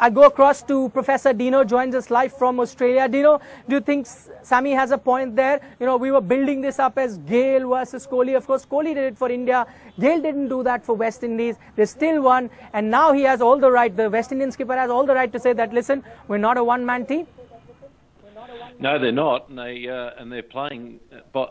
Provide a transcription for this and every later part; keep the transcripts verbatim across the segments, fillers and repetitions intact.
I go across to Professor Dino, joins us live from Australia. Dino, do you think Sammy has a point there? You know, we were building this up as Gale versus Kohli. Of course, Kohli did it for India. Gale didn't do that for West Indies. They still won. And now he has all the right, the West Indian skipper has all the right to say that, listen, we're not a one-man team. No, they're not, and they uh, and they're playing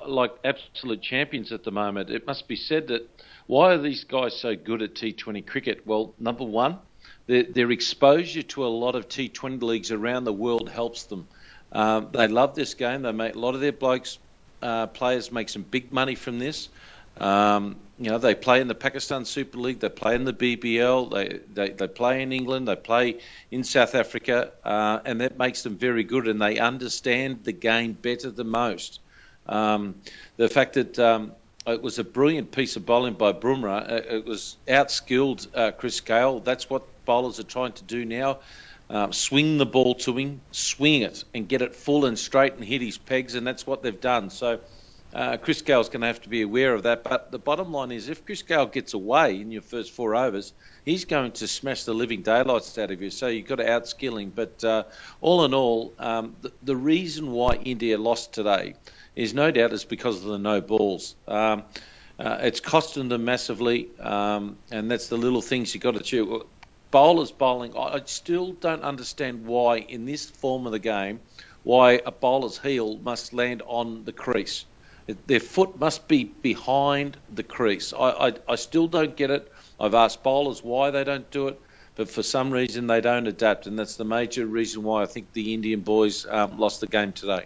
like absolute champions at the moment. It must be said that why are these guys so good at T twenty cricket? Well, number one, their, their exposure to a lot of T twenty leagues around the world helps them. Um, they love this game. They make a lot of their blokes uh, players make some big money from this. Um, you know, they play in the Pakistan Super League. They play in the B B L. They they, they play in England. They play in South Africa, uh, and that makes them very good. And they understand the game better than most. Um, the fact that um, it was a brilliant piece of bowling by Brumrah. It was outskilled uh, Chris Gale. That's what bowlers are trying to do now. Uh, swing the ball to him, swing it, and get it full and straight, and hit his pegs. And that's what they've done. So. Uh, Chris Gale's going to have to be aware of that, but the bottom line is if Chris Gale gets away in your first four overs, he's going to smash the living daylights out of you, so you've got to outskill him. But uh, all in all, um, the, the reason why India lost today is no doubt is because of the no balls. Um, uh, it's costing them massively, um, and that's the little things you've got to chew. Bowlers bowling, I still don't understand why in this form of the game, why a bowler's heel must land on the crease. Their foot must be behind the crease. I, I, I still don't get it. I've asked bowlers why they don't do it, but for some reason they don't adapt, and that's the major reason why I think the Indian boys um, lost the game today.